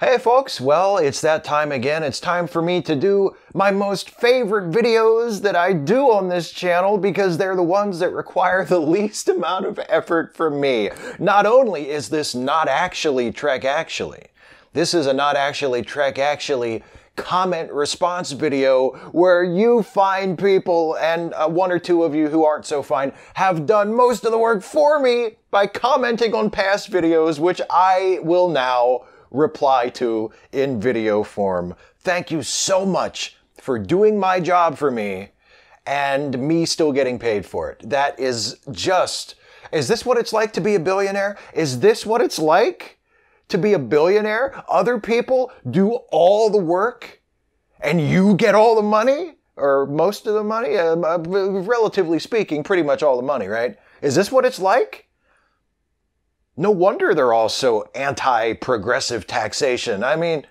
Hey folks, well, it's that time again. It's time for me to do my most favorite videos that I do on this channel because they're the ones that require the least amount of effort from me. Not only is this not actually Trek Actually, this is a not actually Trek Actually comment response video where you fine people, and one or two of you who aren't so fine, have done most of the work for me by commenting on past videos, which I will now reply to in video form. Thank you so much for doing my job for me and me still getting paid for it. That is just... Is this what it's like to be a billionaire? Is this what it's like to be a billionaire? Other people do all the work and you get all the money? Or most of the money? Relatively speaking, pretty much all the money, right? Is this what it's like? No wonder they're all so anti-progressive taxation. I mean,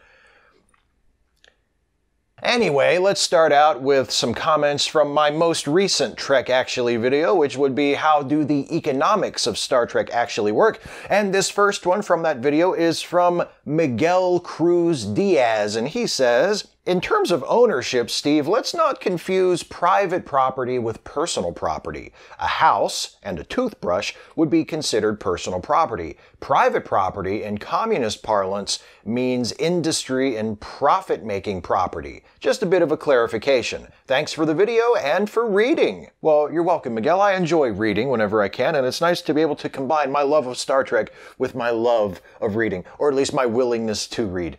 anyway, let's start out with some comments from my most recent Trek Actually video, which would be how do the economics of Star Trek actually work? And this first one from that video is from Miguel Cruz Diaz, and he says, in terms of ownership, Steve, let's not confuse private property with personal property. A house and a toothbrush would be considered personal property. Private property, in communist parlance, means industry and profit-making property. Just a bit of a clarification. Thanks for the video and for reading. Well, you're welcome, Miguel. I enjoy reading whenever I can, and it's nice to be able to combine my love of Star Trek with my love of reading, or at least my willingness to read.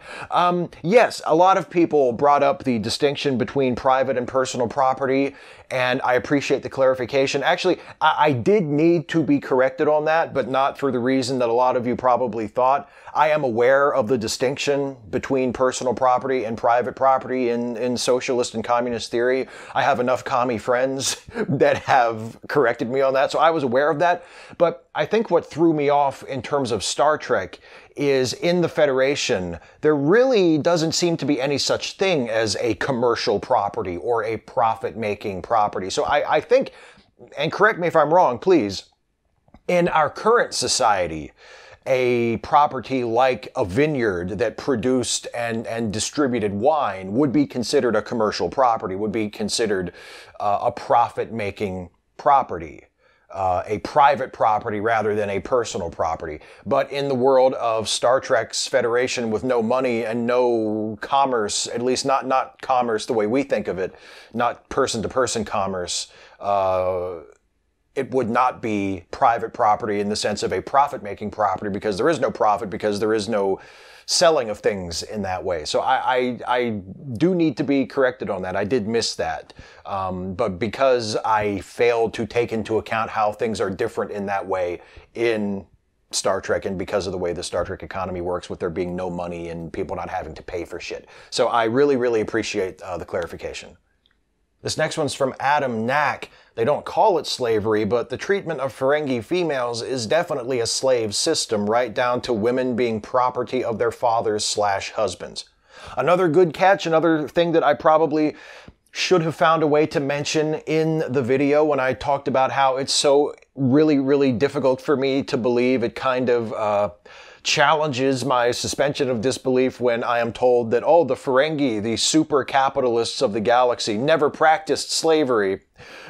Yes, a lot of people brought up the distinction between private and personal property, and I appreciate the clarification. Actually, I did need to be corrected on that, but not for the reason that a lot of you probably thought. I am aware of the distinction between personal property and private property in socialist and communist theory. I have enough commie friends that have corrected me on that, so I was aware of that. But I think what threw me off in terms of Star Trek is in the Federation, there really doesn't seem to be any such thing as a commercial property or a profit-making property. So I think, and correct me if I'm wrong, please, in our current society, a property like a vineyard that produced and distributed wine would be considered a commercial property, would be considered a profit-making property. A private property rather than a personal property. But in the world of Star Trek's Federation with no money and no commerce, at least not commerce the way we think of it, not person-to-person commerce, it would not be private property in the sense of a profit-making property because there is no profit, because there is no selling of things in that way. So I do need to be corrected on that. I did miss that. But because I failed to take into account how things are different in that way in Star Trek, and because of the way the Star Trek economy works with there being no money and people not having to pay for shit. So I really, really appreciate the clarification. This next one's from Adam Knack. They don't call it slavery, but the treatment of Ferengi females is definitely a slave system, right down to women being property of their fathers/husbands. Another good catch, another thing that I probably should have found a way to mention in the video when I talked about how it's so really, really difficult for me to believe. It kind of challenges my suspension of disbelief when I am told that, oh, the Ferengi, the super capitalists of the galaxy, never practiced slavery.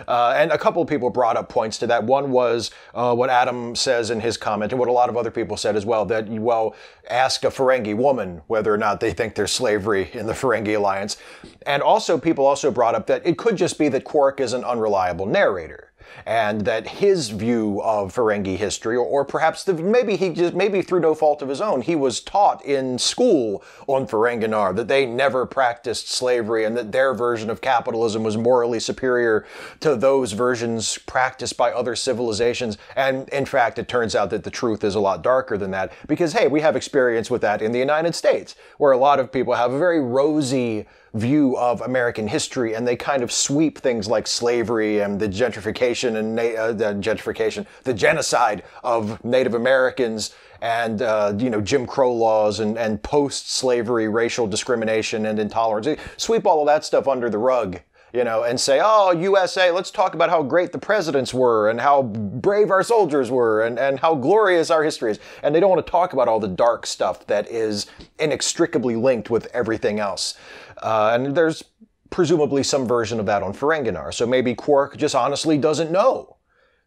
And a couple of people brought up points to that. One was what Adam says in his comment, and what a lot of other people said as well, that, well, ask a Ferengi woman whether or not they think there's slavery in the Ferengi Alliance. And also, people also brought up that it could just be that Quark is an unreliable narrator, and that his view of Ferengi history, or perhaps maybe through no fault of his own, he was taught in school on Ferenginar that they never practiced slavery and that their version of capitalism was morally superior to those versions practiced by other civilizations. And in fact, it turns out that the truth is a lot darker than that, because hey, we have experience with that in the United States, where a lot of people have a very rosy view of American history, and they kind of sweep things like slavery and the gentrification and the genocide of Native Americans, and you know, Jim Crow laws and post-slavery racial discrimination and intolerance. They sweep all of that stuff under the rug you know, and say, oh, USA, let's talk about how great the presidents were and how brave our soldiers were and how glorious our history is. And they don't want to talk about all the dark stuff that is inextricably linked with everything else. And there's presumably some version of that on Ferenginar. So maybe Quark just honestly doesn't know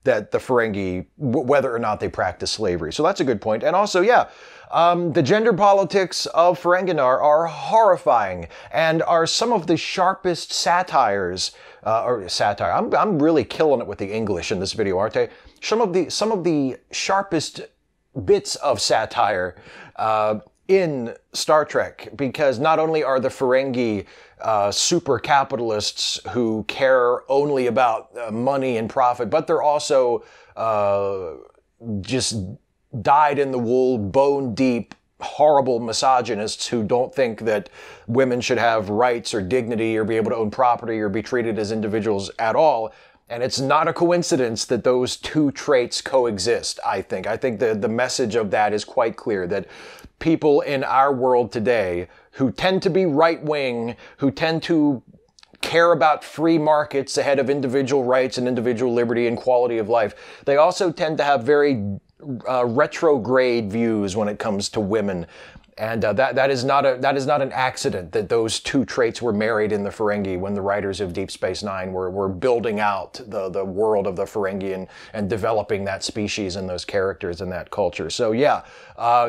that the Ferengi, whether or not they practice slavery. So that's a good point. And also, yeah, the gender politics of Ferenginar are horrifying and are some of the sharpest satires, I'm really killing it with the English in this video, aren't I? Some of the sharpest bits of satire, in Star Trek, because not only are the Ferengi super capitalists who care only about money and profit, but they're also just dyed-in-the-wool, bone-deep, horrible misogynists who don't think that women should have rights or dignity or be able to own property or be treated as individuals at all. And it's not a coincidence that those two traits coexist, I think. I think the message of that is quite clear, that people in our world today who tend to be right-wing, who tend to care about free markets ahead of individual rights and individual liberty and quality of life, they also tend to have very retrograde views when it comes to women. And that is not an accident that those two traits were married in the Ferengi when the writers of Deep Space Nine were building out the world of the Ferengi and developing that species and those characters and that culture. So yeah,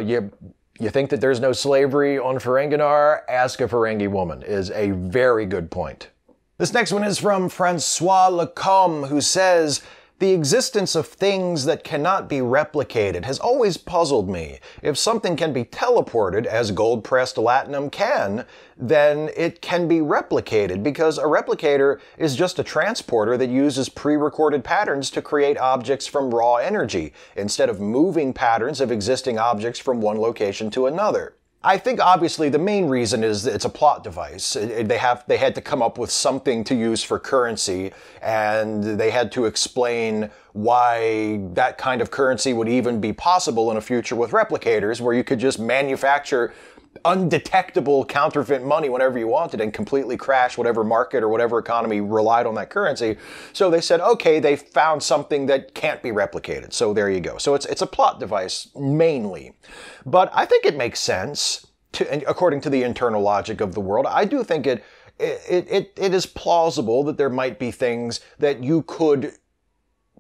You think that there's no slavery on Ferenginar? Ask a Ferengi woman is a very good point. This next one is from Francois Lacombe, who says, the existence of things that cannot be replicated has always puzzled me. If something can be teleported, as gold-pressed latinum can, then it can be replicated, because a replicator is just a transporter that uses pre-recorded patterns to create objects from raw energy, instead of moving patterns of existing objects from one location to another. I think obviously the main reason is that it's a plot device. They had to come up with something to use for currency, and they had to explain why that kind of currency would even be possible in a future with replicators, where you could just manufacture undetectable counterfeit money whenever you wanted and completely crash whatever market or whatever economy relied on that currency. So they said, okay, they found something that can't be replicated. So there you go. So it's a plot device mainly. But I think it makes sense, according to the internal logic of the world. I do think it is plausible that there might be things that you could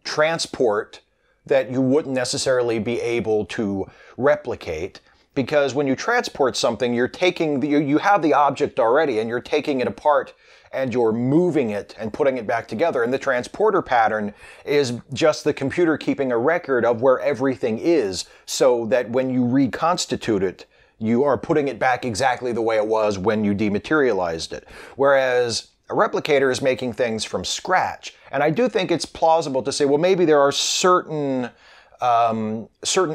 transport that you wouldn't necessarily be able to replicate. Because when you transport something, you're taking you have the object already, and you're taking it apart and you're moving it and putting it back together. And the transporter pattern is just the computer keeping a record of where everything is, so that when you reconstitute it, you are putting it back exactly the way it was when you dematerialized it. Whereas a replicator is making things from scratch. And I do think it's plausible to say, well, maybe there are certain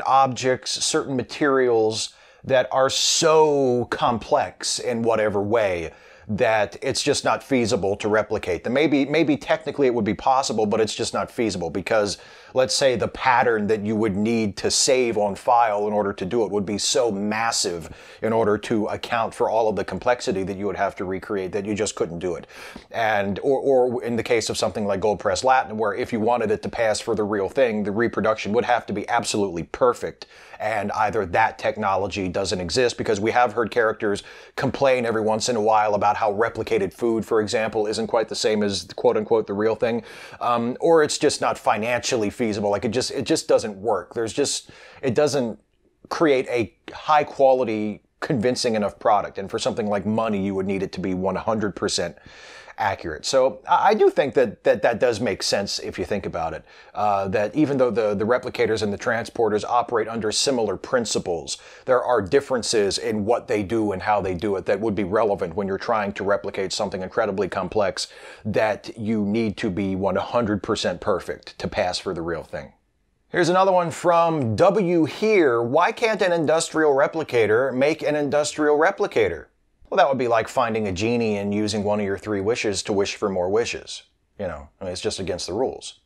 objects, certain materials that are so complex in whatever way that it's just not feasible to replicate them. Maybe technically it would be possible, but it's just not feasible, because let's say the pattern that you would need to save on file in order to do it would be so massive in order to account for all of the complexity that you would have to recreate that you just couldn't do it. And or in the case of something like gold pressed latinum, where if you wanted it to pass for the real thing, the reproduction would have to be absolutely perfect. And either that technology doesn't exist, because we have heard characters complain every once in a while about how replicated food, for example, isn't quite the same as quote-unquote the real thing, or it's just not financially feasible. Like it just doesn't work. It doesn't create a high-quality, convincing enough product. And for something like money, you would need it to be 100% accurate. So I do think that does make sense if you think about it, that even though the replicators and the transporters operate under similar principles, there are differences in what they do and how they do it that would be relevant when you're trying to replicate something incredibly complex that you need to be 100% perfect to pass for the real thing. Here's another one from W Here. Why can't an industrial replicator make an industrial replicator? Well, that would be like finding a genie and using one of your three wishes to wish for more wishes. You know, I mean, it's just against the rules.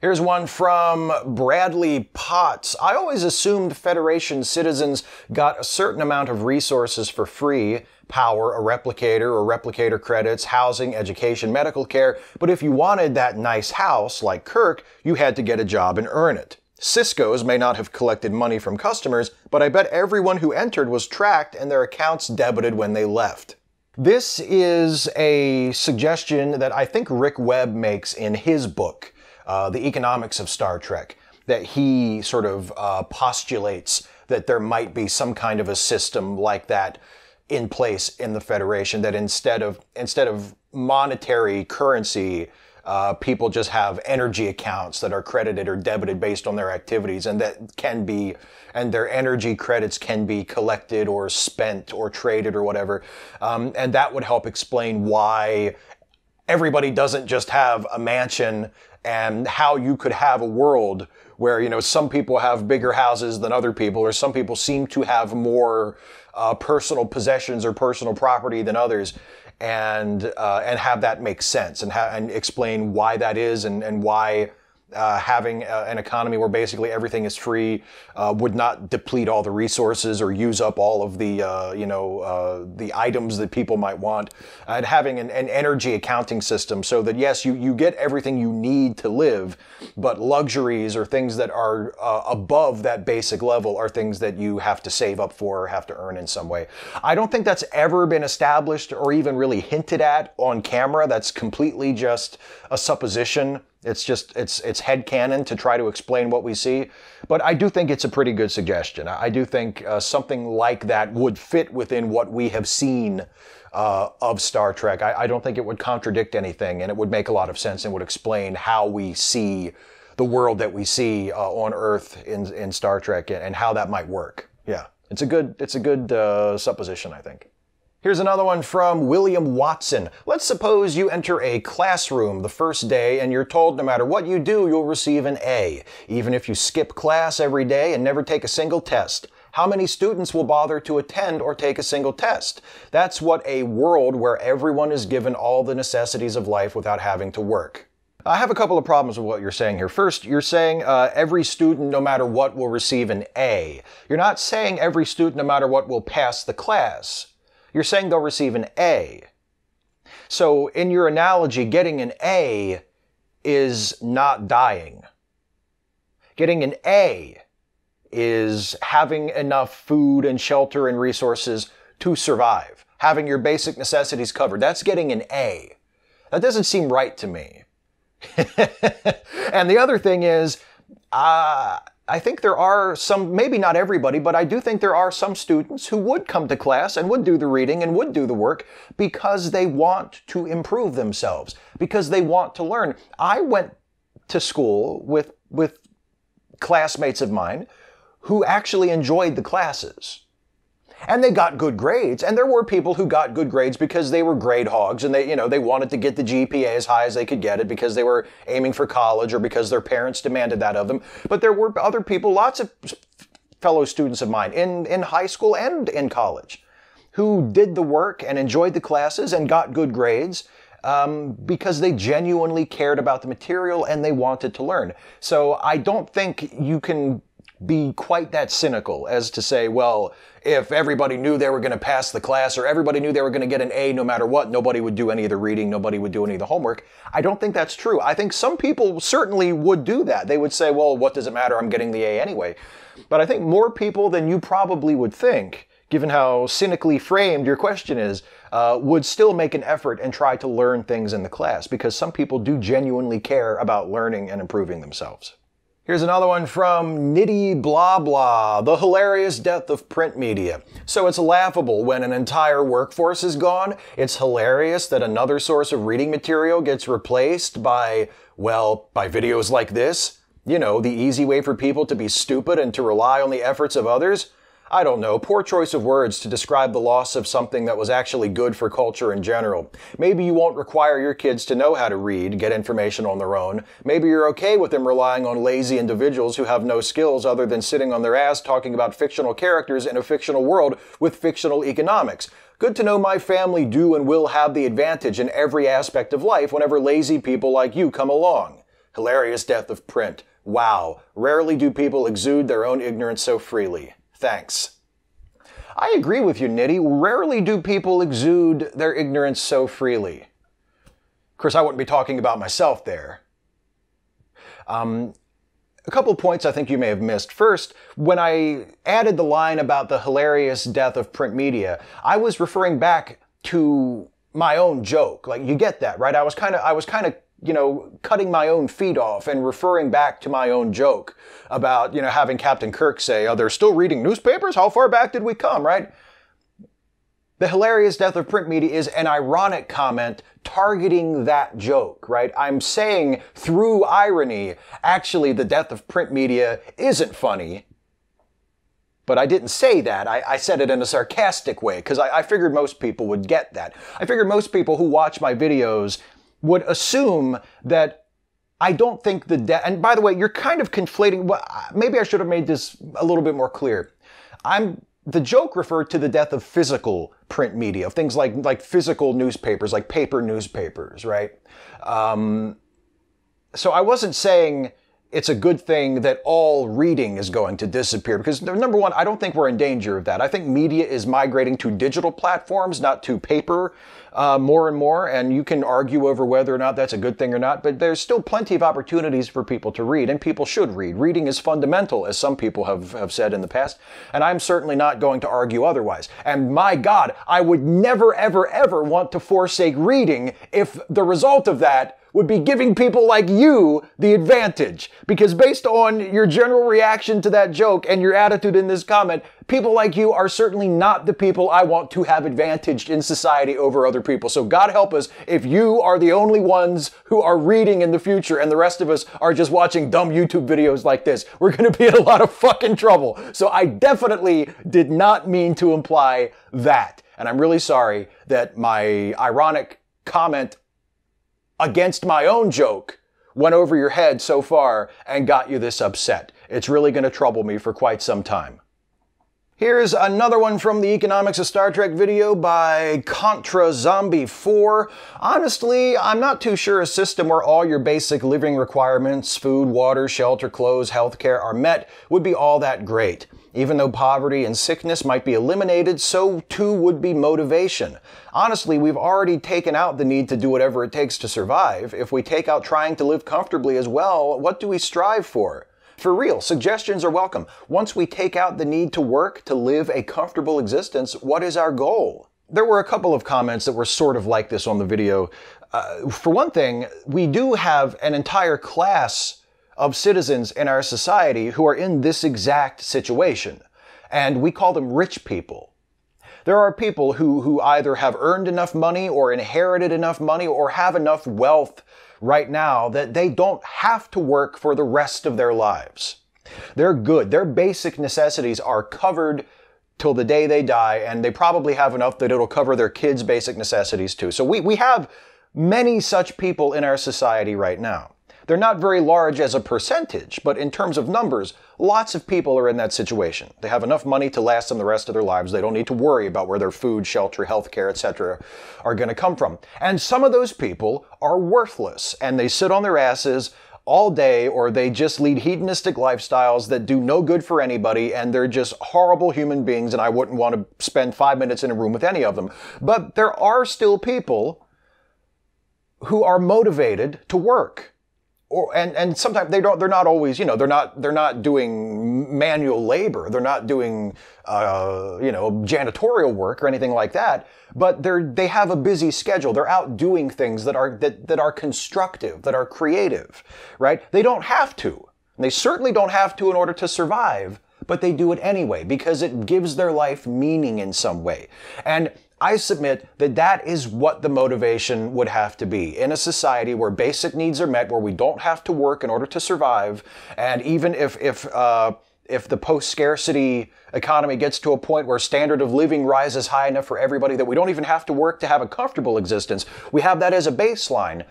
Here's one from Bradley Potts. I always assumed Federation citizens got a certain amount of resources for free. Power, a replicator or replicator credits, housing, education, medical care. But if you wanted that nice house, like Kirk, you had to get a job and earn it. Cisco's may not have collected money from customers, but I bet everyone who entered was tracked and their accounts debited when they left. This is a suggestion that I think Rick Webb makes in his book, The Economics of Star Trek, that he sort of postulates that there might be some kind of a system like that in place in the Federation, that instead of monetary currency, people just have energy accounts that are credited or debited based on their activities, and that can be, and their energy credits can be collected or spent or traded or whatever, and that would help explain why everybody doesn't just have a mansion, and how you could have a world where, you know, some people have bigger houses than other people, or some people seem to have more personal possessions or personal property than others, and have that make sense, and explain why that is, and why having an economy where basically everything is free would not deplete all the resources or use up all of the the items that people might want, and having an energy accounting system so that yes, you get everything you need to live, but luxuries or things that are above that basic level are things that you have to save up for or have to earn in some way. I don't think that's ever been established or even really hinted at on camera. That's completely just a supposition. It's just, it's headcanon to try to explain what we see. But I do think it's a pretty good suggestion. I do think something like that would fit within what we have seen of Star Trek. I don't think it would contradict anything, and it would make a lot of sense and would explain how we see the world that we see on Earth in Star Trek, and how that might work. Yeah, it's a good supposition, I think. Here's another one from William Watson. Let's suppose you enter a classroom the first day and you're told no matter what you do, you'll receive an A, even if you skip class every day and never take a single test. How many students will bother to attend or take a single test? That's what a world where everyone is given all the necessities of life without having to work. I have a couple of problems with what you're saying here. First, you're saying every student, no matter what, will receive an A. You're not saying every student, no matter what, will pass the class. You're saying they'll receive an A. So in your analogy, getting an A is not dying. Getting an A is having enough food and shelter and resources to survive, having your basic necessities covered. That's getting an A. That doesn't seem right to me. And the other thing is, I think there are some, maybe not everybody, but I do think there are some students who would come to class and would do the reading and would do the work because they want to improve themselves, because they want to learn. I went to school with classmates of mine who actually enjoyed the classes. And they got good grades, and there were people who got good grades because they were grade hogs, and they, you know, they wanted to get the GPA as high as they could get it because they were aiming for college or because their parents demanded that of them. But there were other people, lots of fellow students of mine in high school and in college, who did the work and enjoyed the classes and got good grades because they genuinely cared about the material and they wanted to learn. So I don't think you can be quite that cynical as to say, well, if everybody knew they were going to pass the class or everybody knew they were going to get an A no matter what, nobody would do any of the reading, nobody would do any of the homework. I don't think that's true. I think some people certainly would do that. They would say, well, what does it matter? I'm getting the A anyway. But I think more people than you probably would think, given how cynically framed your question is, would still make an effort and try to learn things in the class, because some people do genuinely care about learning and improving themselves. Here's another one from Nitty Blah Blah, the hilarious death of print media. So it's laughable when an entire workforce is gone. It's hilarious that another source of reading material gets replaced by, well, by videos like this. You know, the easy way for people to be stupid and to rely on the efforts of others. I don't know, poor choice of words to describe the loss of something that was actually good for culture in general. Maybe you won't require your kids to know how to read, get information on their own. Maybe you're okay with them relying on lazy individuals who have no skills other than sitting on their ass talking about fictional characters in a fictional world with fictional economics. Good to know my family do and will have the advantage in every aspect of life whenever lazy people like you come along. Hilarious death of print. Wow. Rarely do people exude their own ignorance so freely. Thanks. I agree with you, Nitty. Rarely do people exude their ignorance so freely. Of course, I wouldn't be talking about myself there. A couple points I think you may have missed. First, when I added the line about the hilarious death of print media, I was referring back to my own joke. Like, you get that, right? I was kind of, you know, cutting my own feet off and referring back to my own joke about, you know, having Captain Kirk say, "Oh, they're still reading newspapers? How far back did we come?" Right? The hilarious death of print media is an ironic comment targeting that joke, right? I'm saying through irony, actually, the death of print media isn't funny. But I didn't say that. I said it in a sarcastic way because I figured most people would get that. I figured most people who watch my videos would assume that I don't think the death... And by the way, you're kind of conflating... Well, maybe I should have made this a little bit more clear. The joke referred to the death of physical print media, of things like physical newspapers, like paper newspapers, right? So I wasn't saying it's a good thing that all reading is going to disappear, because number one, I don't think we're in danger of that. I think media is migrating to digital platforms, not to paper, more and more, and you can argue over whether or not that's a good thing or not, but there's still plenty of opportunities for people to read, and people should read. Reading is fundamental, as some people have said in the past, and I'm certainly not going to argue otherwise. And my God, I would never, ever, ever want to forsake reading if the result of that would be giving people like you the advantage. Because based on your general reaction to that joke and your attitude in this comment, people like you are certainly not the people I want to have advantaged in society over other people. So God help us if you are the only ones who are reading in the future and the rest of us are just watching dumb YouTube videos like this. We're going to be in a lot of fucking trouble. So I definitely did not mean to imply that. And I'm really sorry that my ironic comment against my own joke went over your head so far and got you this upset. It's really going to trouble me for quite some time. Here's another one from the Economics of Star Trek video by ContraZombie4. Honestly, I'm not too sure a system where all your basic living requirements, food, water, shelter, clothes, healthcare are met would be all that great. Even though poverty and sickness might be eliminated, so too would be motivation. Honestly, we've already taken out the need to do whatever it takes to survive. If we take out trying to live comfortably as well, what do we strive for? For real, suggestions are welcome. Once we take out the need to work to live a comfortable existence, what is our goal? There were a couple of comments that were sort of like this on the video. For one thing, we do have an entire class of citizens in our society who are in this exact situation, and we call them rich people. There are people who either have earned enough money or inherited enough money or have enough wealth right now that they don't have to work for the rest of their lives. They're good. Their basic necessities are covered till the day they die, and they probably have enough that it'll cover their kids' basic necessities too. So we have many such people in our society right now. They're not very large as a percentage, but in terms of numbers, lots of people are in that situation. They have enough money to last them the rest of their lives. They don't need to worry about where their food, shelter, healthcare, etc. are going to come from. And some of those people are worthless, and they sit on their asses all day, or they just lead hedonistic lifestyles that do no good for anybody, and they're just horrible human beings, and I wouldn't want to spend 5 minutes in a room with any of them. But there are still people who are motivated to work. And sometimes they're not always, you know, they're not doing manual labor. They're not doing, you know, janitorial work or anything like that. But they have a busy schedule. They're out doing things that are constructive, that are creative, right? They don't have to. They certainly don't have to in order to survive, but they do it anyway because it gives their life meaning in some way. And I submit that that is what the motivation would have to be. In a society where basic needs are met, where we don't have to work in order to survive, and even if the post-scarcity economy gets to a point where standard of living rises high enough for everybody that we don't even have to work to have a comfortable existence, we have that as a baseline,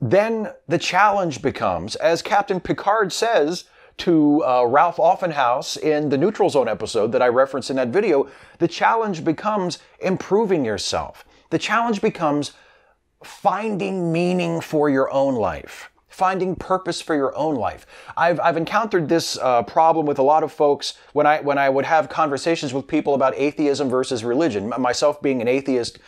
then the challenge becomes, as Captain Picard says to Ralph Offenhouse in the Neutral Zone episode that I referenced in that video, the challenge becomes improving yourself. The challenge becomes finding meaning for your own life. finding purpose for your own life. I've encountered this problem with a lot of folks when I would have conversations with people about atheism versus religion. Myself being an atheist,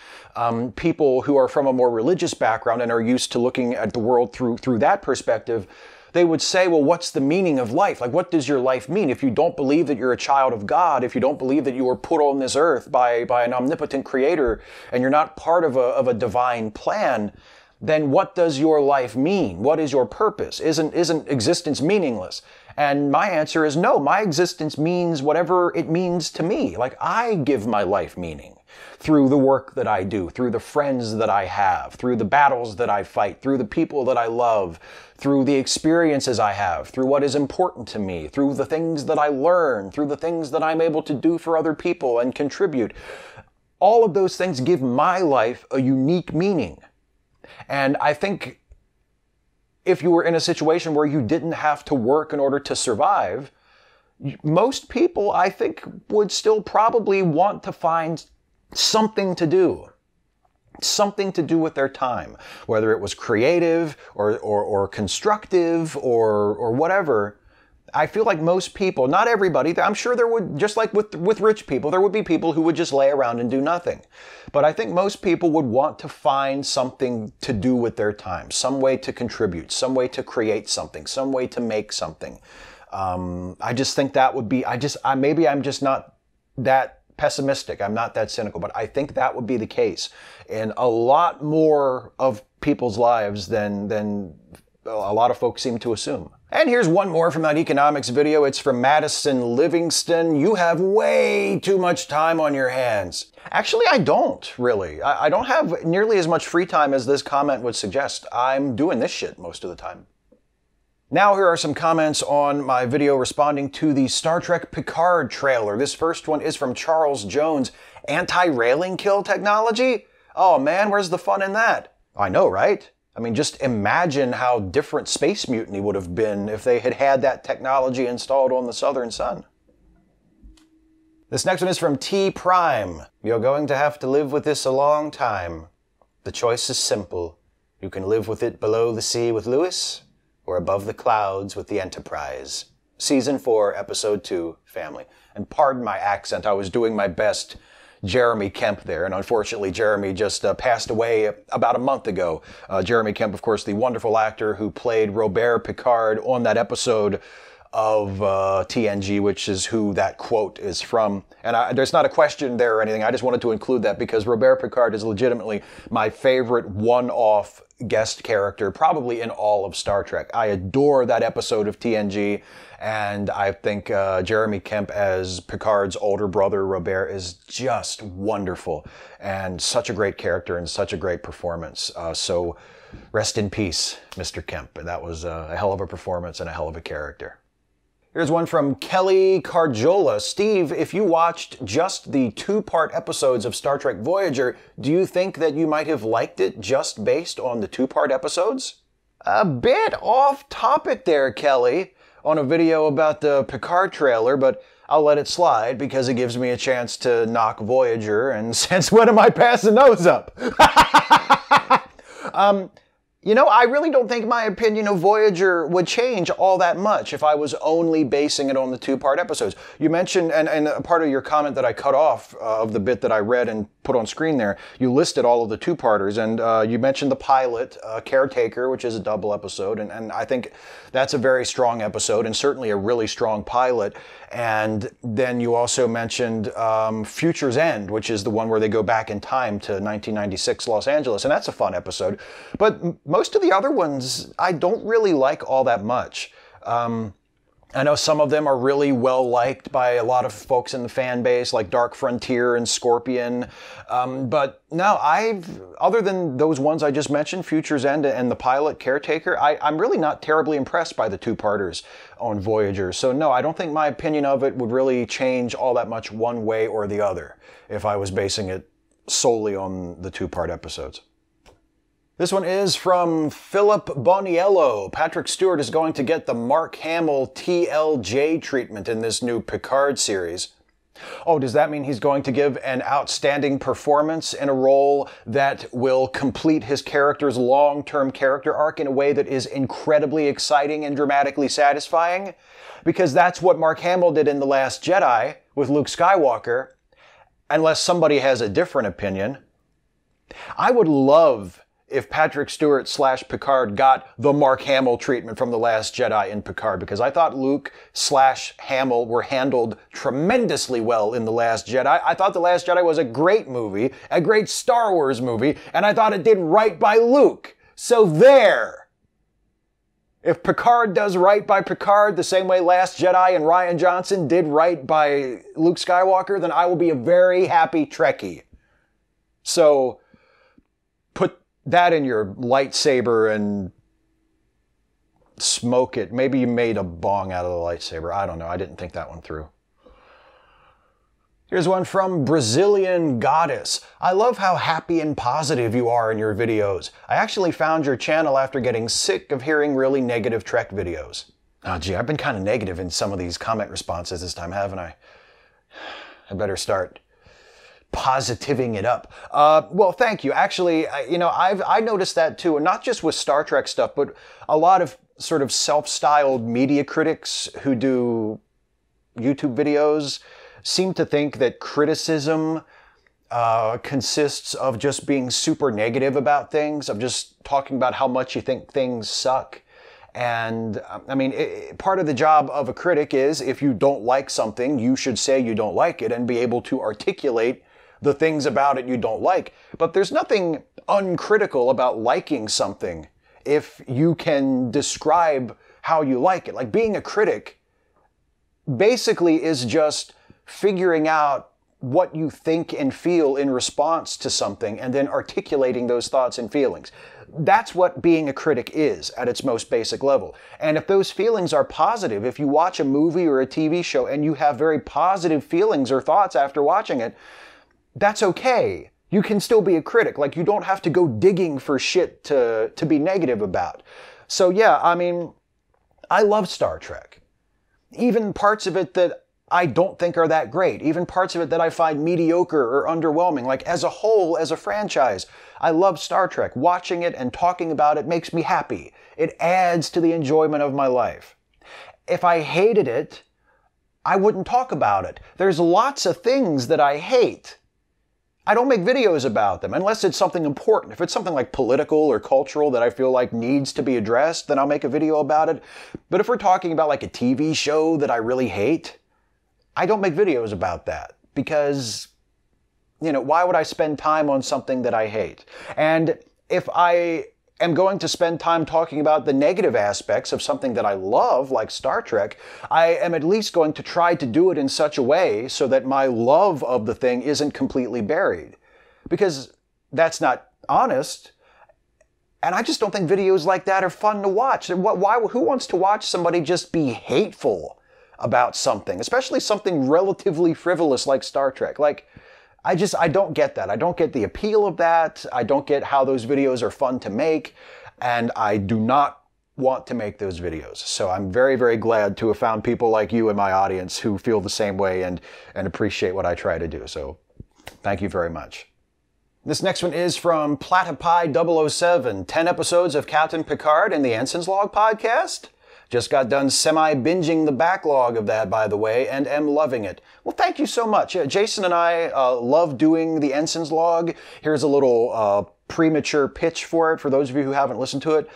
people who are from a more religious background and are used to looking at the world through that perspective, they would say, well, what's the meaning of life? Like, what does your life mean? If you don't believe that you're a child of God, if you don't believe that you were put on this earth by an omnipotent creator, and you're not part of a divine plan, then what does your life mean? What is your purpose? Isn't existence meaningless? And my answer is no, my existence means whatever it means to me. Like, I give my life meaning through the work that I do, through the friends that I have, through the battles that I fight, through the people that I love, through the experiences I have, through what is important to me, through the things that I learn, through the things that I'm able to do for other people and contribute. All of those things give my life a unique meaning. And I think if you were in a situation where you didn't have to work in order to survive, most people, I think, would still probably want to find something to do with their time, whether it was creative or constructive or whatever. I feel like most people, not everybody, I'm sure there would, just like with rich people, there would be people who would just lay around and do nothing. But I think most people would want to find something to do with their time, some way to contribute, some way to create something, some way to make something. I just think that would be, maybe I'm just not that pessimistic, I'm not that cynical, but I think that would be the case in a lot more of people's lives than a lot of folks seem to assume. And here's one more from that economics video. It's from Madison Livingston. You have way too much time on your hands. Actually, I don't, really. I don't have nearly as much free time as this comment would suggest. I'm doing this shit most of the time. Now here are some comments on my video responding to the Star Trek Picard trailer. This first one is from Charles Jones. Anti-railing kill technology? Oh man, where's the fun in that? I know, right? I mean, just imagine how different Space Mutiny would have been if they had had that technology installed on the Southern Sun. This next one is from T Prime. You're going to have to live with this a long time. The choice is simple. You can live with it below the sea with Lewis, or above the clouds with the Enterprise. Season 4, Episode 2, Family. And pardon my accent, I was doing my best Jeremy Kemp there, and unfortunately Jeremy just passed away about a month ago. Jeremy Kemp, of course, the wonderful actor who played Robert Picard on that episode of TNG, which is who that quote is from. And there's not a question there or anything, I just wanted to include that because Robert Picard is legitimately my favorite one-off guest character, probably in all of Star Trek. I adore that episode of TNG, and I think Jeremy Kemp as Picard's older brother, Robert, is just wonderful, and such a great character and such a great performance. So rest in peace, Mr. Kemp. That was a hell of a performance and a hell of a character. Here's one from Kelly Carjola. Steve, if you watched just the two-part episodes of Star Trek Voyager, do you think that you might have liked it just based on the two-part episodes? A bit off topic there, Kelly, on a video about the Picard trailer, but I'll let it slide because it gives me a chance to knock Voyager, and since when am I passing those up? You know, I really don't think my opinion of Voyager would change all that much if I was only basing it on the two-part episodes. You mentioned, and a part of your comment that I cut off of the bit that I read and put on screen there, you listed all of the two-parters, and you mentioned the pilot, Caretaker, which is a double episode, and I think that's a very strong episode, and certainly a really strong pilot. And then you also mentioned Future's End, which is the one where they go back in time to 1996 Los Angeles, and that's a fun episode. But most of the other ones I don't really like all that much. I know some of them are really well liked by a lot of folks in the fan base, like Dark Frontier and Scorpion. But no, other than those ones I just mentioned, Future's End and the pilot Caretaker, I'm really not terribly impressed by the two-parters on Voyager. So no, I don't think my opinion of it would really change all that much one way or the other if I was basing it solely on the two-part episodes. This one is from Philip Boniello. Patrick Stewart is going to get the Mark Hamill TLJ treatment in this new Picard series. Oh, does that mean he's going to give an outstanding performance in a role that will complete his character's long-term character arc in a way that is incredibly exciting and dramatically satisfying? Because that's what Mark Hamill did in The Last Jedi with Luke Skywalker, unless somebody has a different opinion. I would love if Patrick Stewart / Picard got the Mark Hamill treatment from The Last Jedi in Picard, because I thought Luke / Hamill were handled tremendously well in The Last Jedi. I thought The Last Jedi was a great movie, a great Star Wars movie, and I thought it did right by Luke. So there! If Picard does right by Picard the same way Last Jedi and Rian Johnson did right by Luke Skywalker, then I will be a very happy Trekkie. So, put that in your lightsaber and smoke it. Maybe you made a bong out of the lightsaber. I don't know. I didn't think that one through. Here's one from Brazilian Goddess. I love how happy and positive you are in your videos. I actually found your channel after getting sick of hearing really negative Trek videos. Oh, gee, I've been kind of negative in some of these comment responses this time, haven't I? I better start positiving it up. Well, thank you. Actually, you know, I noticed that too, and not just with Star Trek stuff, but a lot of sort of self-styled media critics who do YouTube videos seem to think that criticism consists of just being super negative about things, of just talking about how much you think things suck. And I mean, part of the job of a critic is, if you don't like something, you should say you don't like it and be able to articulate the things about it you don't like. But there's nothing uncritical about liking something if you can describe how you like it. Like, being a critic basically is just figuring out what you think and feel in response to something and then articulating those thoughts and feelings. That's what being a critic is at its most basic level. And if those feelings are positive, if you watch a movie or a TV show and you have very positive feelings or thoughts after watching it, that's okay. You can still be a critic. Like, you don't have to go digging for shit to be negative about. So yeah, I mean, I love Star Trek. Even parts of it that I don't think are that great, even parts of it that I find mediocre or underwhelming. Like, as a whole, as a franchise, I love Star Trek. Watching it and talking about it makes me happy. It adds to the enjoyment of my life. If I hated it, I wouldn't talk about it. There's lots of things that I hate. I don't make videos about them, unless it's something important. If it's something like political or cultural that I feel like needs to be addressed, then I'll make a video about it. But if we're talking about like a TV show that I really hate, I don't make videos about that because, you know, why would I spend time on something that I hate? And if I am going to spend time talking about the negative aspects of something that I love, like Star Trek, I am at least going to try to do it in such a way so that my love of the thing isn't completely buried, because that's not honest. And I just don't think videos like that are fun to watch. Why? Who wants to watch somebody just be hateful about something, especially something relatively frivolous like Star Trek? Like, I don't get that. I don't get the appeal of that. I don't get how those videos are fun to make, and I do not want to make those videos. So I'm very, very glad to have found people like you in my audience who feel the same way and appreciate what I try to do. So thank you very much. This next one is from Platypie007, 10 episodes of Captain Picard and the Ensign's Log podcast. Just got done semi-binging the backlog of that, by the way, and am loving it. Well, thank you so much. Yeah, Jason and I love doing the Ensign's Log. Here's a little premature pitch for it, for those of you who haven't listened to it.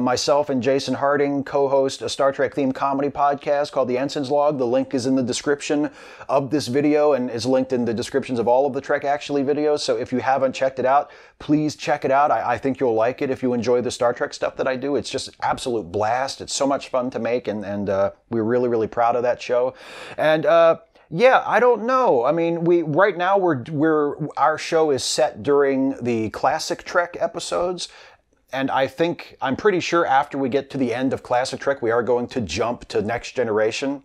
Myself and Jason Harding co-host a Star Trek-themed comedy podcast called The Ensign's Log. The link is in the description of this video and is linked in the descriptions of all of the Trek Actually videos. So if you haven't checked it out, please check it out. I think you'll like it if you enjoy the Star Trek stuff that I do. It's just an absolute blast. It's so much fun to make, and we're really, really proud of that show. And yeah, I don't know. I mean, our show is set during the classic Trek episodes. And I'm pretty sure after we get to the end of Classic Trek, we are going to jump to Next Generation.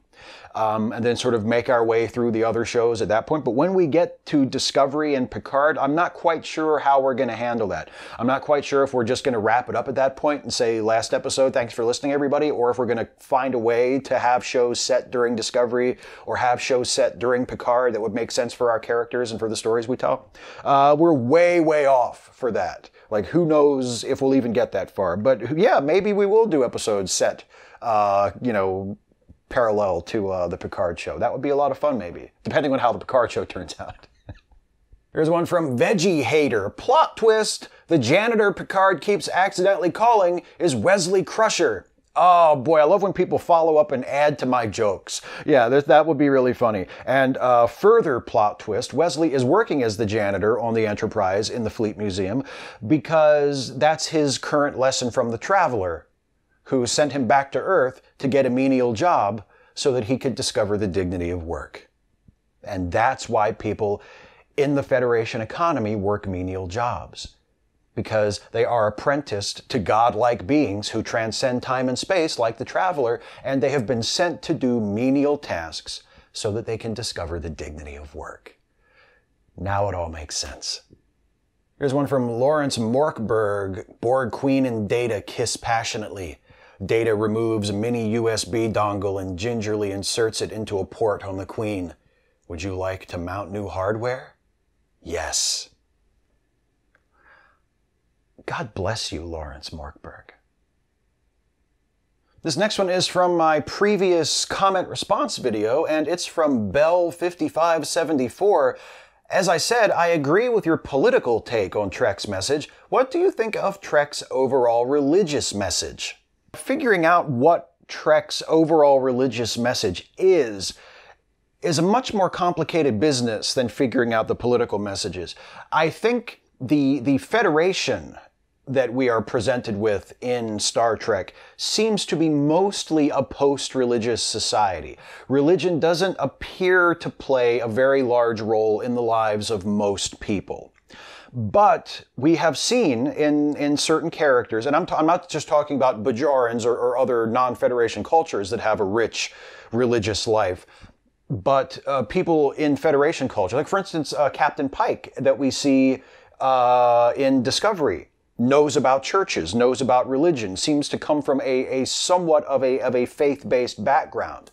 and then sort of make our way through the other shows at that point. But when we get to Discovery and Picard, I'm not quite sure how we're going to handle that. I'm not quite sure if we're just going to wrap it up at that point and say, last episode, thanks for listening, everybody, or if we're going to find a way to have shows set during Discovery or have shows set during Picard that would make sense for our characters and for the stories we tell. We're way, way off for that. Like, who knows if we'll even get that far. But yeah, maybe we will do episodes set, you know, parallel to the Picard show. That would be a lot of fun, maybe, depending on how the Picard show turns out. Here's one from Veggie Hater. Plot twist, the janitor Picard keeps accidentally calling is Wesley Crusher. Oh boy, I love when people follow up and add to my jokes. Yeah, that would be really funny. And further plot twist, Wesley is working as the janitor on the Enterprise in the Fleet Museum because that's his current lesson from the Traveler, who sent him back to Earth to get a menial job so that he could discover the dignity of work. And that's why people in the Federation economy work menial jobs, because they are apprenticed to godlike beings who transcend time and space like the Traveler, and they have been sent to do menial tasks so that they can discover the dignity of work. Now it all makes sense. Here's one from Lawrence Morkberg. Borg Queen and Data kiss passionately. Data removes a mini USB dongle and gingerly inserts it into a port on the Queen. Would you like to mount new hardware? Yes. God bless you, Lawrence Morkberg. This next one is from my previous comment response video, and it's from Bell5574. As I said, I agree with your political take on Trek's message. What do you think of Trek's overall religious message? Figuring out what Trek's overall religious message is a much more complicated business than figuring out the political messages. I think the Federation that we are presented with in Star Trek seems to be mostly a post-religious society. Religion doesn't appear to play a very large role in the lives of most people. But we have seen in certain characters, and I'm not just talking about Bajorans or other non-Federation cultures that have a rich religious life, but people in Federation culture, like for instance, Captain Pike that we see in Discovery, knows about churches, knows about religion, seems to come from a somewhat of a faith-based background.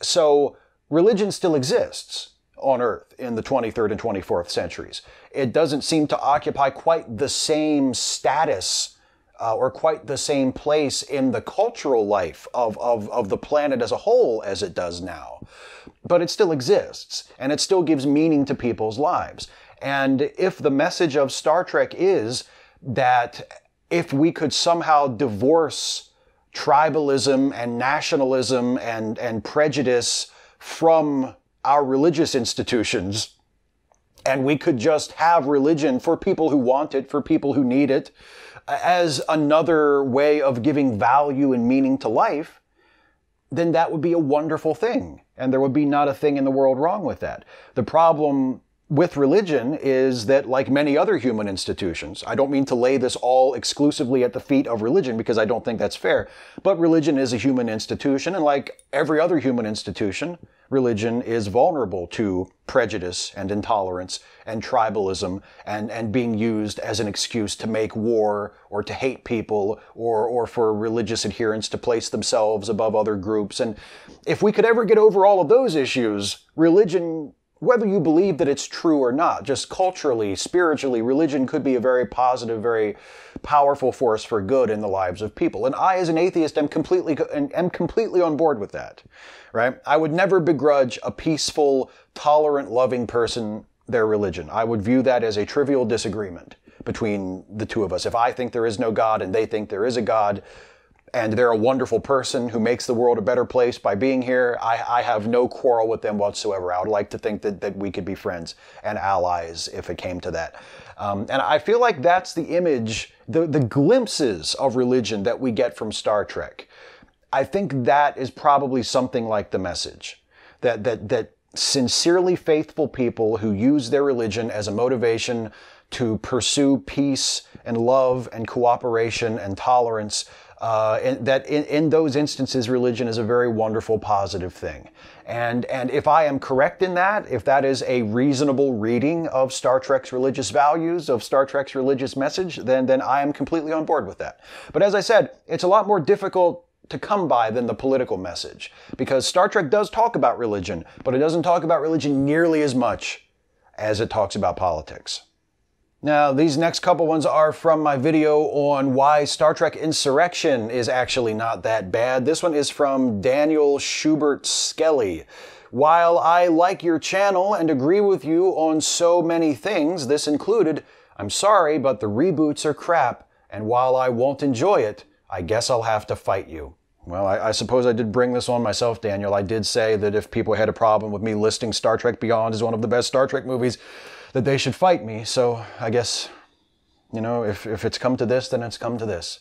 So religion still exists on Earth in the 23rd and 24th centuries. It doesn't seem to occupy quite the same status or quite the same place in the cultural life of the planet as a whole as it does now. But it still exists, and it still gives meaning to people's lives. And if the message of Star Trek is that if we could somehow divorce tribalism and nationalism and prejudice from our religious institutions, and we could just have religion for people who want it, for people who need it, as another way of giving value and meaning to life, then that would be a wonderful thing. And there would be not a thing in the world wrong with that. The problem with religion is that, like many other human institutions, I don't mean to lay this all exclusively at the feet of religion because I don't think that's fair, but religion is a human institution, and like every other human institution, religion is vulnerable to prejudice and intolerance and tribalism and being used as an excuse to make war or to hate people or for religious adherents to place themselves above other groups. And if we could ever get over all of those issues, religion, whether you believe that it's true or not, just culturally, spiritually, religion could be a very positive, very powerful force for good in the lives of people. And I, as an atheist, am completely on board with that, right? I would never begrudge a peaceful, tolerant, loving person their religion. I would view that as a trivial disagreement between the two of us. If I think there is no God and they think there is a God, and they're a wonderful person who makes the world a better place by being here, I have no quarrel with them whatsoever. I would like to think that we could be friends and allies if it came to that. And I feel like that's the image, the glimpses of religion that we get from Star Trek. I think that is probably something like the message, that sincerely faithful people who use their religion as a motivation to pursue peace and love and cooperation and tolerance And that in those instances, religion is a very wonderful, positive thing. And if I am correct in that, if that is a reasonable reading of Star Trek's religious values, of Star Trek's religious message, then I am completely on board with that. But as I said, it's a lot more difficult to come by than the political message, because Star Trek does talk about religion, but it doesn't talk about religion nearly as much as it talks about politics. Now, these next couple ones are from my video on why Star Trek Insurrection is actually not that bad. This one is from Daniel Schubert Skelly. While I like your channel and agree with you on so many things, this included, I'm sorry, but the reboots are crap, and while I won't enjoy it, I guess I'll have to fight you. Well, I suppose I did bring this on myself, Daniel. I did say that if people had a problem with me listing Star Trek Beyond as one of the best Star Trek movies, that they should fight me. So I guess, you know, if it's come to this, then it's come to this.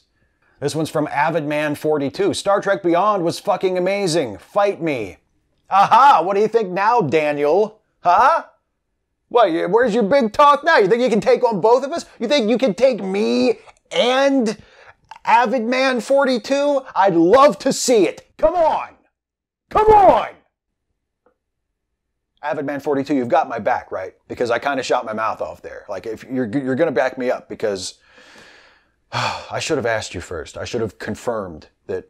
This one's from AvidMan42. Star Trek Beyond was fucking amazing. Fight me. Aha! What do you think now, Daniel? Huh? What, where's your big talk now? You think you can take on both of us? You think you can take me and AvidMan42? I'd love to see it. Come on! Come on! AvidMan42, you've got my back, right? Because I kind of shot my mouth off there. Like, if you're going to back me up, because I should have asked you first. I should have confirmed that.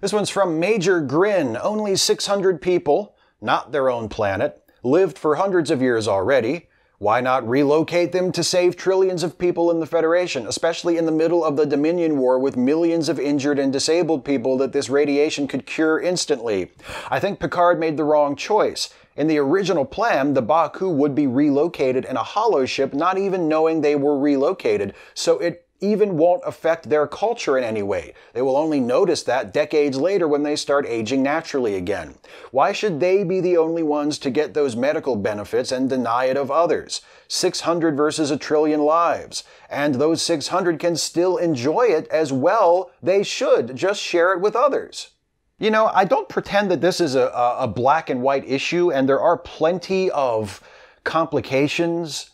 This one's from Major Grin. Only 600 people, not their own planet, lived for hundreds of years already. Why not relocate them to save trillions of people in the Federation, especially in the middle of the Dominion War with millions of injured and disabled people that this radiation could cure instantly? I think Picard made the wrong choice. In the original plan, the Baku would be relocated in a holoship, not even knowing they were relocated, so it even won't affect their culture in any way. They will only notice that decades later when they start aging naturally again. Why should they be the only ones to get those medical benefits and deny it of others? 600 versus a trillion lives. And those 600 can still enjoy it as well. They should just share it with others. You know, I don't pretend that this is a black and white issue, and there are plenty of complications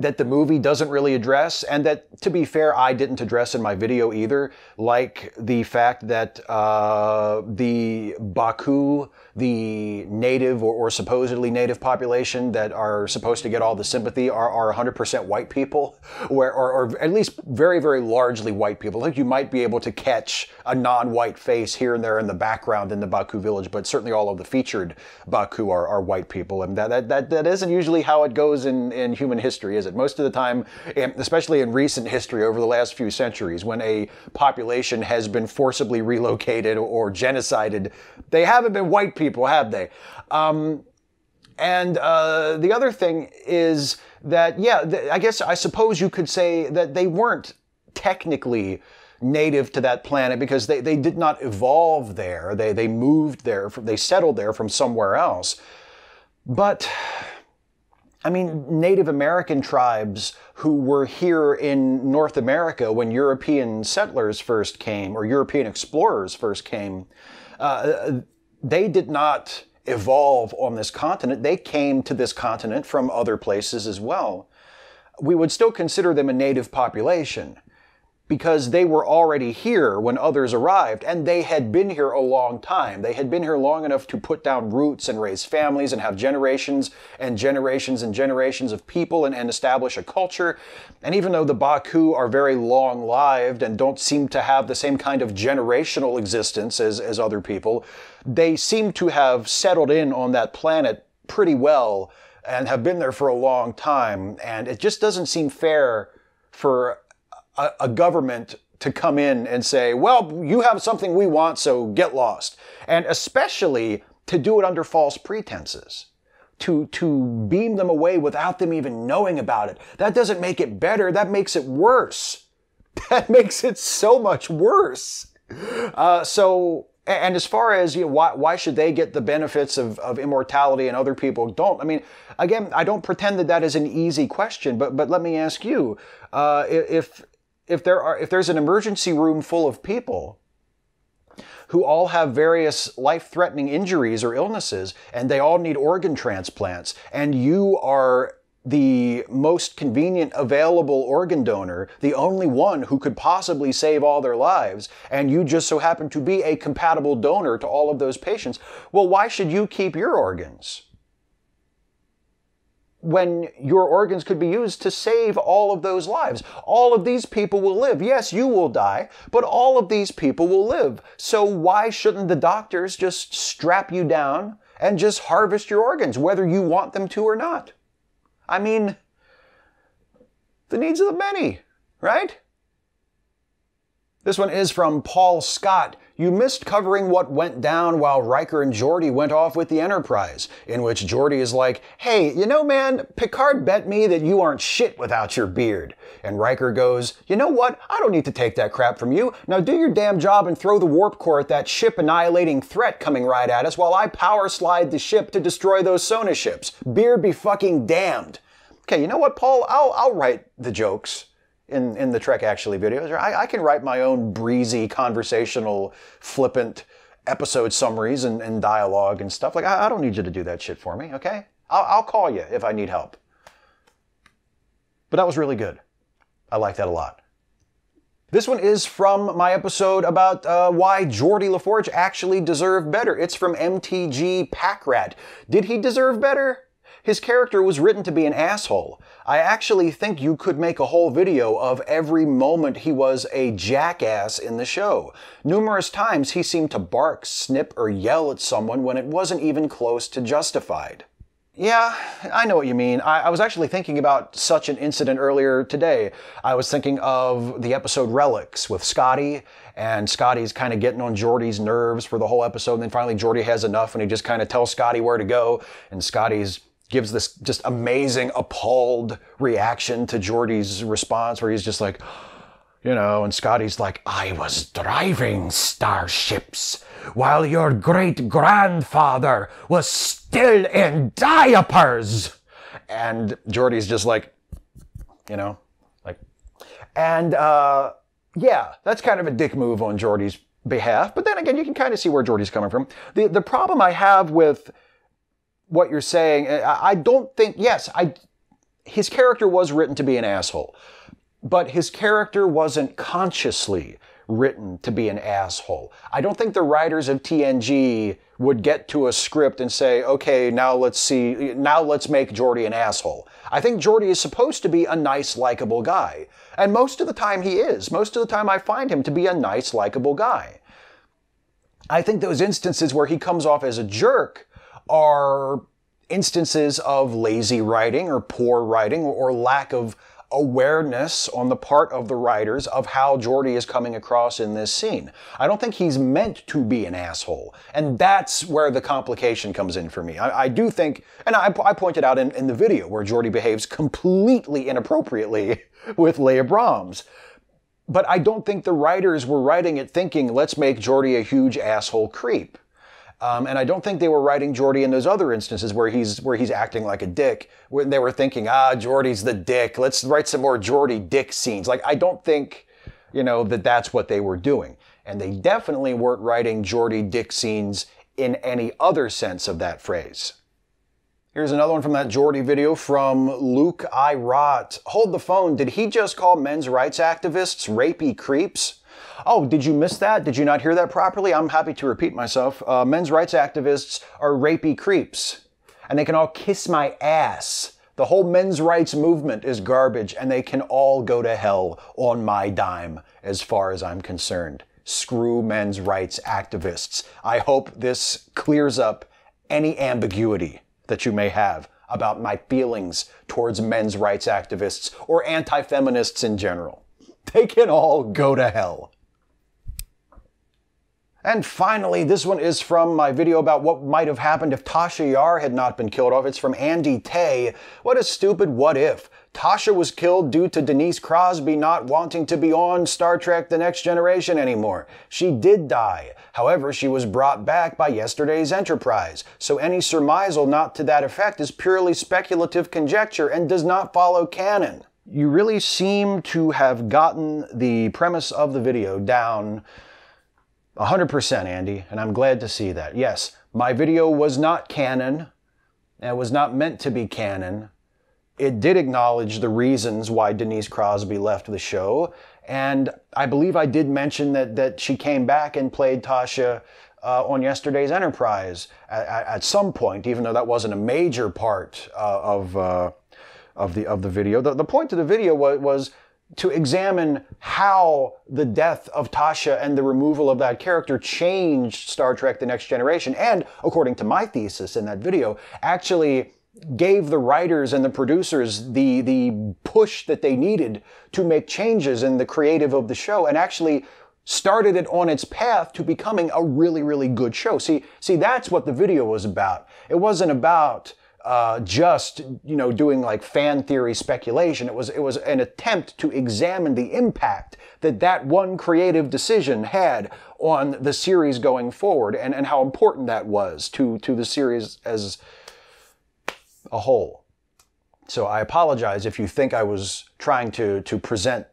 that the movie doesn't really address, and that, to be fair, I didn't address in my video either, like the fact that the Baku, the native or supposedly native population that are supposed to get all the sympathy are 100% white people, or at least very, very largely white people. I think you might be able to catch a non-white face here and there in the background in the Baku village, but certainly all of the featured Baku are white people, and that isn't usually how it goes in human history, is it? Most of the time, especially in recent history over the last few centuries, when a population has been forcibly relocated or genocided, they haven't been white people, have they? And the other thing is that, I guess, I suppose you could say that they weren't technically native to that planet, because they did not evolve there. They moved there, they settled there from somewhere else. But I mean, Native American tribes who were here in North America when European settlers first came, or European explorers first came, they did not evolve on this continent. They came to this continent from other places as well. We would still consider them a native population, because they were already here when others arrived, and they had been here a long time. They had been here long enough to put down roots and raise families and have generations and generations and generations of people and establish a culture. And even though the Baku are very long-lived and don't seem to have the same kind of generational existence as other people, they seem to have settled in on that planet pretty well and have been there for a long time. And it just doesn't seem fair for a government to come in and say, well, you have something we want, so get lost. And especially to do it under false pretenses, to beam them away without them even knowing about it. That doesn't make it better, that makes it worse. That makes it so much worse. And as far as, you know, why should they get the benefits of immortality and other people don't? I mean, again, I don't pretend that that is an easy question, but let me ask you, if there's an emergency room full of people who all have various life-threatening injuries or illnesses, and they all need organ transplants, and you are the most convenient available organ donor, the only one who could possibly save all their lives, and you just so happen to be a compatible donor to all of those patients, well, why should you keep your organs when your organs could be used to save all of those lives? All of these people will live. Yes, you will die, but all of these people will live. So why shouldn't the doctors just strap you down and just harvest your organs, whether you want them to or not? I mean, the needs of the many, right? This one is from Paul Scott. You missed covering what went down while Riker and Geordi went off with the Enterprise, in which Geordi is like, hey, you know, man, Picard bet me that you aren't shit without your beard. And Riker goes, you know what? I don't need to take that crap from you. Now do your damn job and throw the warp core at that ship-annihilating threat coming right at us while I power slide the ship to destroy those Sona ships. Beard be fucking damned. Okay, you know what, Paul? I'll write the jokes in the Trek Actually videos. I can write my own breezy, conversational, flippant episode summaries and dialogue and stuff. Like, I don't need you to do that shit for me, okay? I'll call you if I need help. But that was really good. I like that a lot. This one is from my episode about why Geordi LaForge actually deserved better. It's from MTG Packrat. Did he deserve better? His character was written to be an asshole. I actually think you could make a whole video of every moment he was a jackass in the show. Numerous times he seemed to bark, snip, or yell at someone when it wasn't even close to justified. Yeah, I know what you mean. I was actually thinking about such an incident earlier today. I was thinking of the episode Relics with Scotty, and Scotty's kind of getting on Geordi's nerves for the whole episode, and then finally Geordi has enough and he just kind of tells Scotty where to go, and Scotty's gives this just amazing, appalled reaction to Geordi's response where he's just like, you know, and Scotty's like, I was driving starships while your great-grandfather was still in diapers. And Geordi's just like, you know, like, and yeah, that's kind of a dick move on Geordi's behalf. But then again, you can kind of see where Geordi's coming from. The problem I have with what you're saying, I don't think, yes, his character was written to be an asshole, but his character wasn't consciously written to be an asshole. I don't think the writers of TNG would get to a script and say, okay, now let's make Geordi an asshole. I think Geordi is supposed to be a nice, likable guy. And most of the time he is. Most of the time I find him to be a nice, likable guy. I think those instances where he comes off as a jerk are instances of lazy writing or poor writing or lack of awareness on the part of the writers of how Geordi is coming across in this scene. I don't think he's meant to be an asshole, and that's where the complication comes in for me. I do think, and I pointed out in the video where Geordi behaves completely inappropriately with Leia Brahms, but I don't think the writers were writing it thinking, let's make Geordi a huge asshole creep. And I don't think they were writing Geordi in those other instances where he's acting like a dick, when they were thinking, Geordi's the dick, let's write some more Geordi dick scenes. Like, I don't think, you know, that's what they were doing. And they definitely weren't writing Geordi dick scenes in any other sense of that phrase. Here's another one from that Geordi video from Luke I. Rott. Hold the phone. Did he just call men's rights activists rapey creeps? Oh, did you miss that? Did you not hear that properly? I'm happy to repeat myself. Men's rights activists are rapey creeps. And they can all kiss my ass. The whole men's rights movement is garbage, and they can all go to hell on my dime, as far as I'm concerned. Screw men's rights activists. I hope this clears up any ambiguity that you may have about my feelings towards men's rights activists or anti-feminists in general. They can all go to hell. And finally, this one is from my video about what might have happened if Tasha Yar had not been killed off. It's from Andy Tay. What a stupid what if. Tasha was killed due to Denise Crosby not wanting to be on Star Trek The Next Generation anymore. She did die. However, she was brought back by Yesterday's Enterprise. So any surmisal not to that effect is purely speculative conjecture and does not follow canon. You really seem to have gotten the premise of the video down 100%, Andy, and I'm glad to see that. Yes, my video was not canon, and it was not meant to be canon, It did acknowledge the reasons why Denise Crosby left the show. And I believe I did mention that she came back and played Tasha on Yesterday's Enterprise at some point, even though that wasn't a major part of the video. The point of the video was to examine how the death of Tasha and the removal of that character changed Star Trek: The Next Generation, and, according to my thesis in that video, actually gave the writers and the producers the push that they needed to make changes in the creative of the show, and actually started it on its path to becoming a really, really good show. See, that's what the video was about. It wasn't about just, you know, doing like fan theory speculation. It was an attempt to examine the impact that one creative decision had on the series going forward, and how important that was to the series as a whole. So I apologize if you think I was trying to present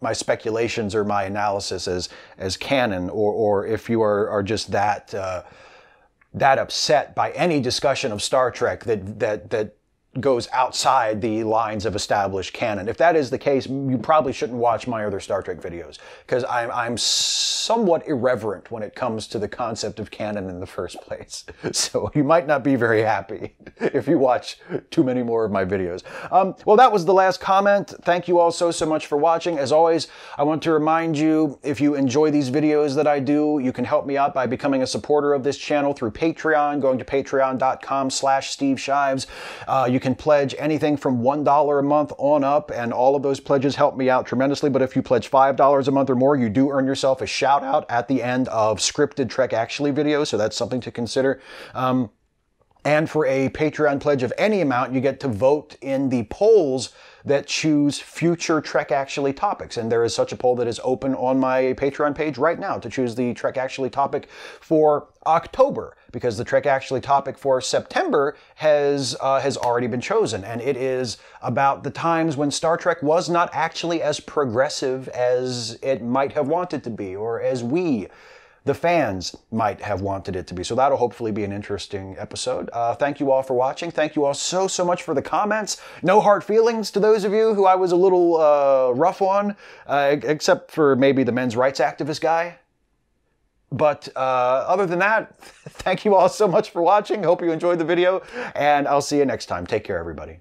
my speculations or my analysis as canon, or if you are just that upset by any discussion of Star Trek that goes outside the lines of established canon. If that is the case, you probably shouldn't watch my other Star Trek videos, because I'm somewhat irreverent when it comes to the concept of canon in the first place. So you might not be very happy if you watch too many more of my videos. Well, that was the last comment. Thank you all so much for watching. As always, I want to remind you, if you enjoy these videos that I do, you can help me out by becoming a supporter of this channel through Patreon, going to patreon.com/SteveShives. You can pledge anything from $1 a month on up, and all of those pledges help me out tremendously. But if you pledge $5 a month or more, you do earn yourself a shout out at the end of scripted Trek Actually videos, so that's something to consider. And for a Patreon pledge of any amount, you get to vote in the polls that choose future Trek Actually topics. And there is such a poll that is open on my Patreon page right now to choose the Trek Actually topic for October, because the Trek Actually topic for September has already been chosen. And it is about the times when Star Trek was not actually as progressive as it might have wanted to be, or as we, the fans, might have wanted it to be. So that'll hopefully be an interesting episode. Thank you all for watching. Thank you all so much for the comments. No hard feelings to those of you who I was a little rough on, except for maybe the men's rights activist guy. But other than that, thank you all so much for watching. Hope you enjoyed the video, and I'll see you next time. Take care, everybody.